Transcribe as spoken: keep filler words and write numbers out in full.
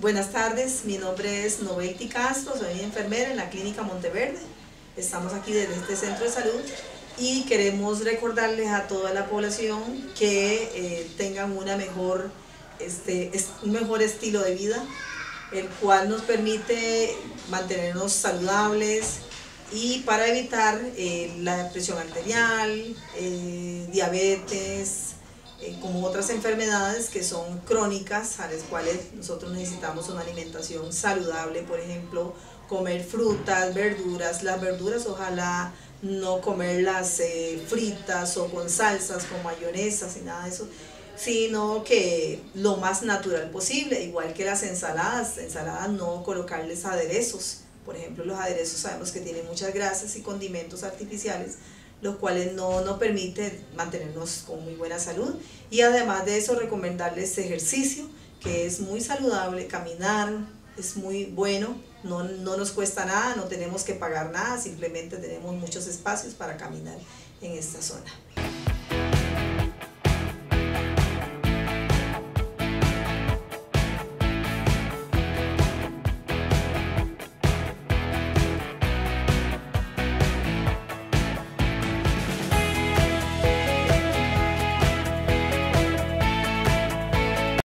Buenas tardes, mi nombre es Novelty Castro, soy enfermera en la Clínica Monteverde. Estamos aquí desde este centro de salud y queremos recordarles a toda la población que eh, tengan una mejor, este, un mejor estilo de vida, el cual nos permite mantenernos saludables y para evitar eh, la presión arterial, eh, diabetes, como otras enfermedades que son crónicas, a las cuales nosotros necesitamos una alimentación saludable. Por ejemplo, comer frutas, verduras, las verduras ojalá no comerlas eh, fritas o con salsas, con mayonesas y nada de eso, sino que lo más natural posible, igual que las ensaladas, ensaladas no colocarles aderezos. Por ejemplo, los aderezos sabemos que tienen muchas grasas y condimentos artificiales, los cuales no nos permiten mantenernos con muy buena salud. Y además de eso, recomendarles ejercicio, que es muy saludable. Caminar es muy bueno, no, no nos cuesta nada, no tenemos que pagar nada, simplemente tenemos muchos espacios para caminar en esta zona.